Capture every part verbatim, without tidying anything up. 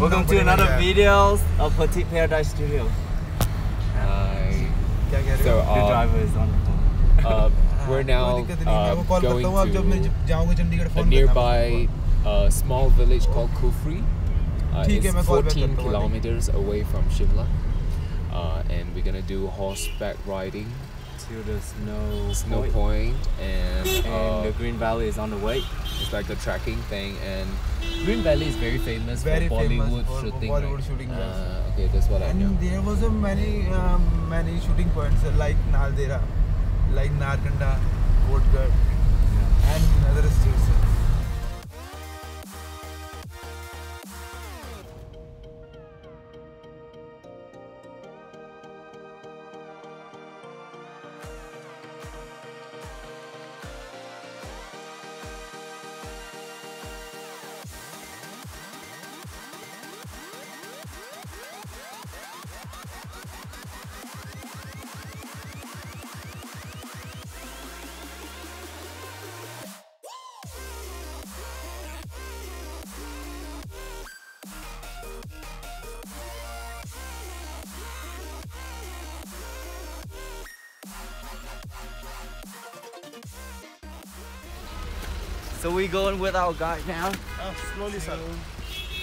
Welcome to another video of Petite Paradise Studio. Uh, so our driver is on the phone. Uh, we're now uh, going to a nearby uh, small village called Kufri. Uh, it's fourteen kilometers away from Shimla. Uh, and we're gonna do horseback riding to the snow snow point, point and, and uh, the Green Valley is on the way. It's like a trekking thing, and Green Valley is very famous very for Bollywood famous for shooting. Bollywood right? shooting uh, okay, that's what and I know. And there was a many um, many shooting points like Naldera, like Narkanda, Bodgar, yeah. and other states. So we going with our guide now. Uh, slowly, sir.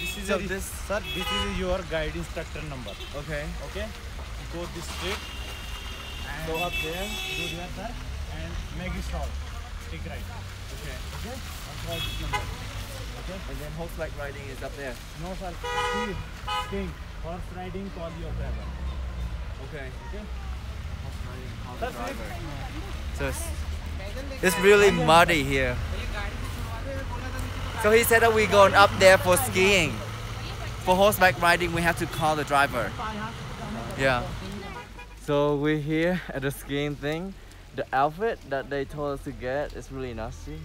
This is so this, sir. This is your guide instructor number. Okay. Okay. Go this straight. And go up there. Go there, sir. And make it stall. Stick right. Okay. Okay. And try this number. Okay. And then horseback riding is up there. No, sir. Stick. Stick. Horse riding. Call your driver. Okay. Okay. Horse riding. Call the driver. So it's, it's really muddy here. So he said that we're going up there for skiing. For horseback riding, we have to call the driver. Yeah. So we're here at the skiing thing. The outfit that they told us to get is really nasty.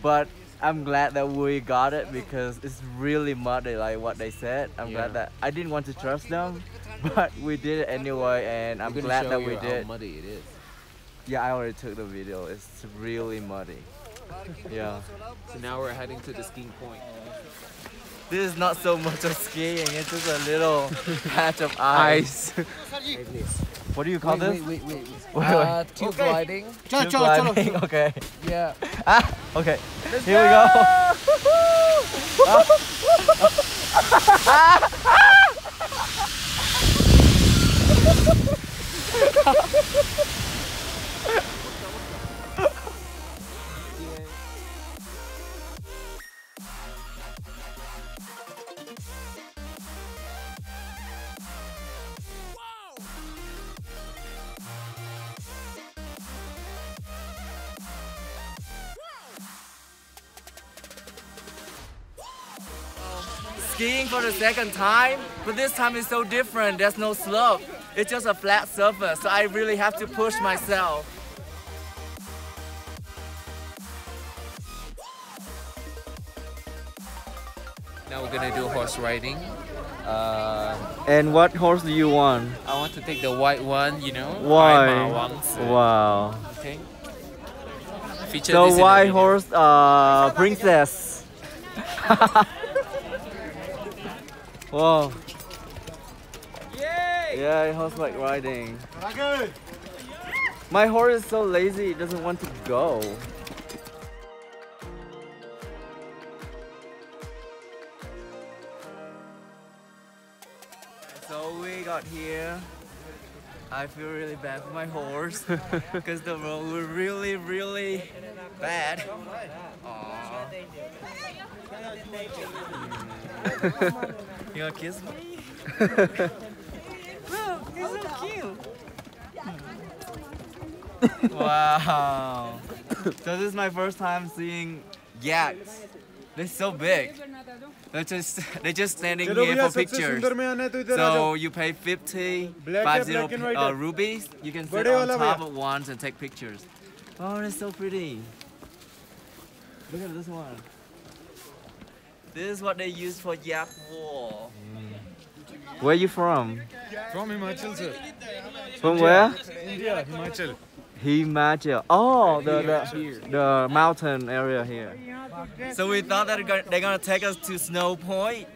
But I'm glad that we got it because it's really muddy, like what they said. I'm yeah. glad that I didn't want to trust them, but we did it anyway, and I'm glad that we did. How muddy it is. Yeah, I already took the video. It's really muddy. Yeah. So now we're heading to the skiing point. This is not so much of skiing, it's just a little patch of ice. What do you call wait, this? Wait, wait, wait. wait. Uh, tube okay. gliding. Tube gliding, okay. Yeah. Ah, okay. Let's Here go. we go. ah. Ah. Ah. Skiing for the second time, but this time it's so different. There's no slope. It's just a flat surface, so I really have to push myself. Now we're gonna do horse riding. Uh, and what horse do you want? I want to take the white one, you know. Why? Wow. Okay. Feature the this white horse, uh, princess. Wow. Yay! Yeah, horseback riding. My horse is so lazy, it doesn't want to go. So we got here. I feel really bad for my horse because the road was really, really bad. Aww. You wanna kiss me? Look, you're so cute! Wow! So this is my first time seeing yaks. They're so big. They're just they're just standing here for pictures. So you pay fifty, five zero uh, rupees. You can sit on top of ones and take pictures. Oh, they're so pretty. Look at this one. This is what they use for yak wool. Mm. Where are you from? From Himachal, sir. From where? India, Himachal. Himachal. Oh, the, the, the mountain area here. So we thought that they're going to take us to Snow Point,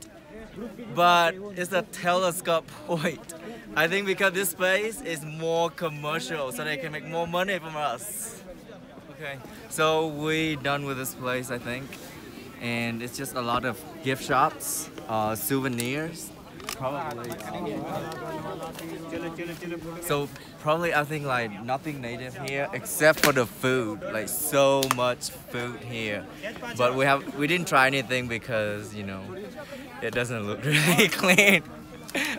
but it's a telescope point. I think because this space is more commercial, so they can make more money from us. Okay, so we're done with this place, I think. And it's just a lot of gift shops, uh, souvenirs, probably. So probably I think like nothing native here except for the food, like so much food here. But we have we didn't try anything because, you know, it doesn't look really clean.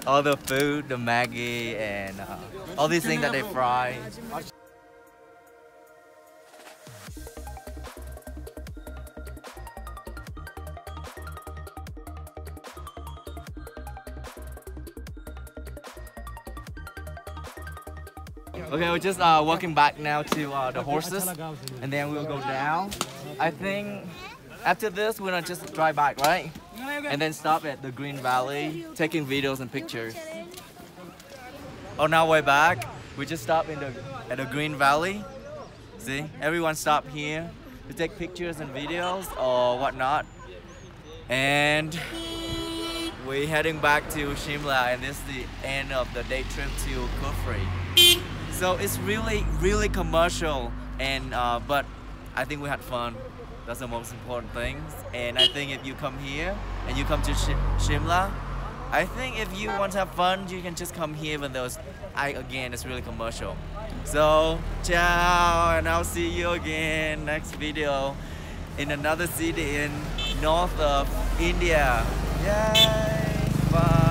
All the food, the Maggi and uh, all these things that they fry. Okay, we're just uh, walking back now to uh, the horses, and then we'll go down. I think after this, we're gonna just drive back, right? And then stop at the Green Valley, taking videos and pictures. On our way back, we just stopped in the, at the Green Valley. See, everyone stopped here to take pictures and videos or whatnot. And we're heading back to Shimla, and this is the end of the day trip to Kufri. So it's really, really commercial, and uh, but I think we had fun. That's the most important thing. And I think if you come here and you come to Sh Shimla, I think if you want to have fun, you can just come here. Even though it's, I again, it's really commercial. So ciao, and I'll see you again next video in another city in north of India. Yay! Bye.